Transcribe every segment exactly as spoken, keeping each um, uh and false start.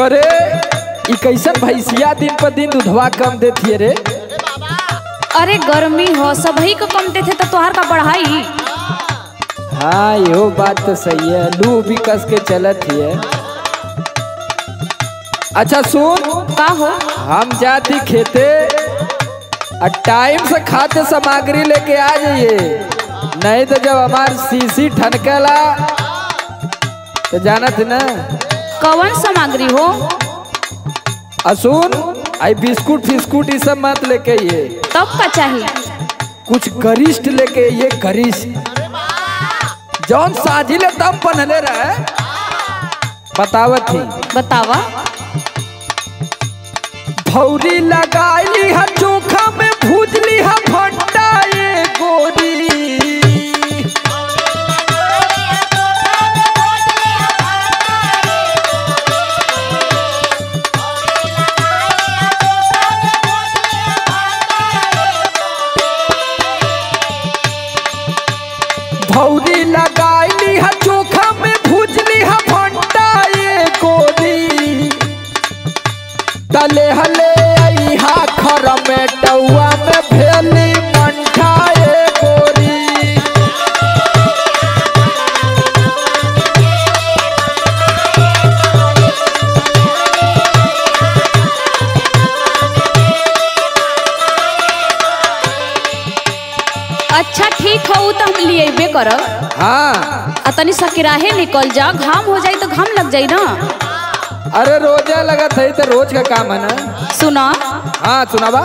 करे कैसन भैंसिया दिन पर दिन दूधवा कम देती रे। अरे गर्मी हो सभी को कम देते तो तुहार का बढ़ाई। हाँ यो बात तो सही है, लू भी कस के चलत है। अच्छा सुन का हो, हम जाती खेते टाइम से खाते सामग्री लेके आ जाइए, नहीं तो जब हमार सीसी ठनकेला तो जानत ना कौन सामग्री हो। असुन आई बिस्कुट फिस्कुट ये सब मत लेके ये, तब का चाहिए कुछ गरिष्ठ लेके ये गरिष्ठ जौन साजिले तब पहनले रहे बतावत थी। बतावा भौरी लगाई है चोखा में भूजली है भट्टा ये गोरी। भौरी लगाई ली है चोखा में भूजली है भंटा ये गोरी। तले हले आई हा खर में टौआ में भेली मंठा ये गोरी। अच्छा ठीक हो तो हम लिए कर। हाँ अतनी सकिराहे निकल जा, घाम हो जाए तो घाम लग जाए ना। अरे रोजा लगा था तो रोज का काम है ना। सुना हाँ सुनावा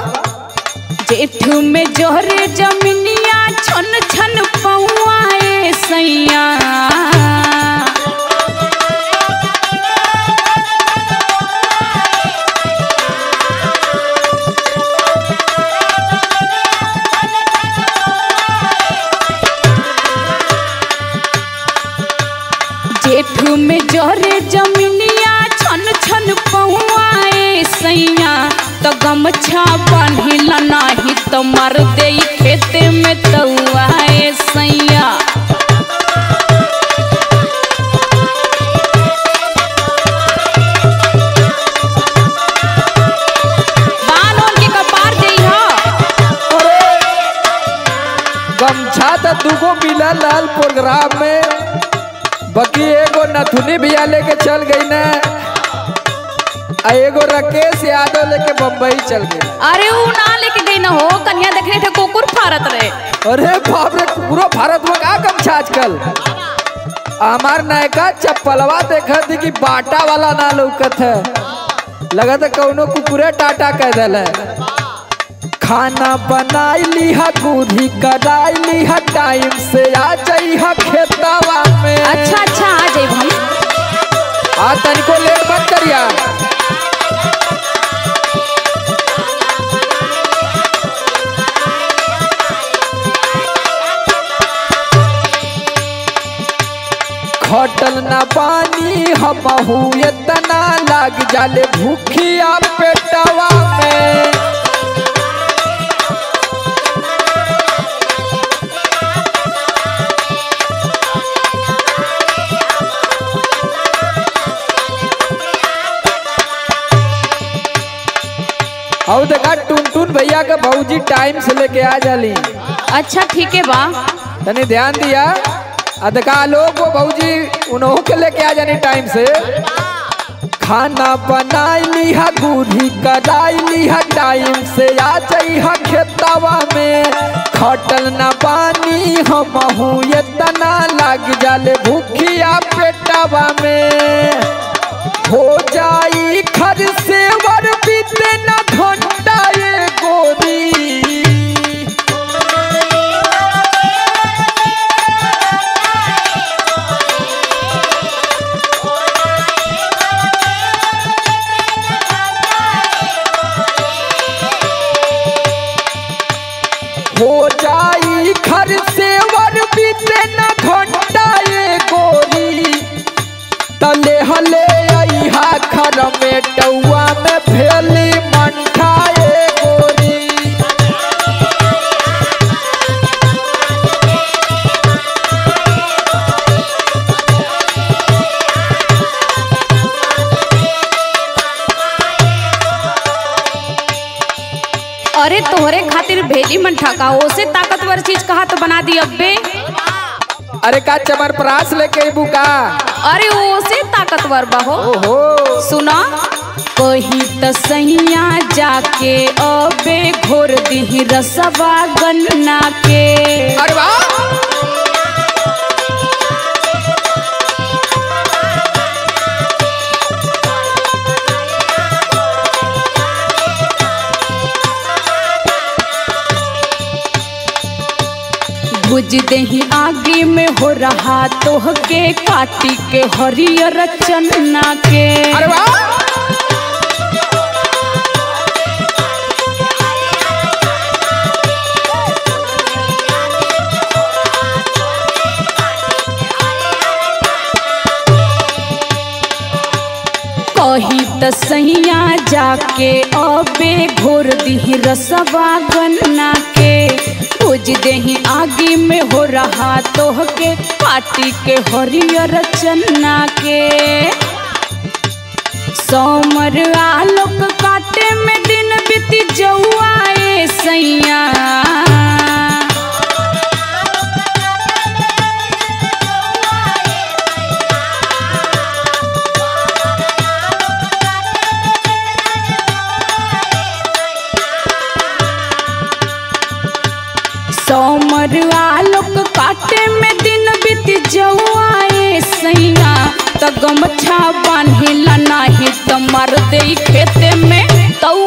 जेठ में जोहरे जमिनिया छन छन पौआ ए सैया। जेठ में जोहरे जमिनिया छन छन पहुआए सैया, तो गमछा बांधिला नाही तो मर दे खेते में तौआए सैया। बाल उनके कपार दे हो। अरे गमछा तो दुगो मिला लाल प्रोग्राम में, बाकी एगो नथुनी भैया लेके चल गई ना, एगो राकेश यादव लेके बम्बई चल गई। अरे वो ना लेके गई ना हो, कन्या देखने थे कुकुर भारत रहे। अरे बाप रे पूरा भारत में का गमछा आजकल। हमार नायका चप्पलवा देखा थी कि बाटा वाला ना लौकत है, लगा था कौनो कुकुरे टाटा कह दिल है। खाना बनाई लिहा गुधी कराई लिहा टाइम से आ जाइहा खेतावा में। अच्छा अच्छा आ जाए भाई, आ तनिको लेट मत करिया। घटल ना पानी हम हुए तना लाग जाले भूखिया पेटावा में। और देखा टुनटुन भैया का भौजी टाइम से लेके आ जाली। अच्छा ठीक है बा, तनी ध्यान दिया। देखा लोग वो भौजी उन्हों के लेके आ जानी टाइम से। खाना बनाई लिहा गुढ़ी कदाई लिहा टाइम से आ जाइहा खेतावा में। खटल ना पानी हम हुए तना लाग जाले भूखिया पेटावा में। हो जाई खर से वर बीते ना घंटा ये गोरी। हो जाई खर से वर बीते ना घंटा ये गोरी। तले हले खर में टौआ में भेली मंठा ये गोरी। भेली मन ठका ओसे ताकतवर चीज कहा तो बना दी अब्बे। अरे का चमर प्रास लेके बुका। अरे ओसे ताकतवर बहो। ओहो सुना कही त सहिया जाके अबे घोर दिही रसवा गन्ना के। अरे वाह बुझ दही आगे में हो रहा तोह के काटी के हरियर चन्ना के। अरे कही त सैया जाके अबे घोर दिही रसवा गन्ना के। बुझ देही आगे में हो रहा तोह के पाटी के हरियर चन्ना के। सोमर आलोक काटे में दिन बीती जौआए सैया। सोमर आलोक काटे में दिन बीत जौआए सैया। त गमछा बांधिला नाही त मार देई खेते में तौ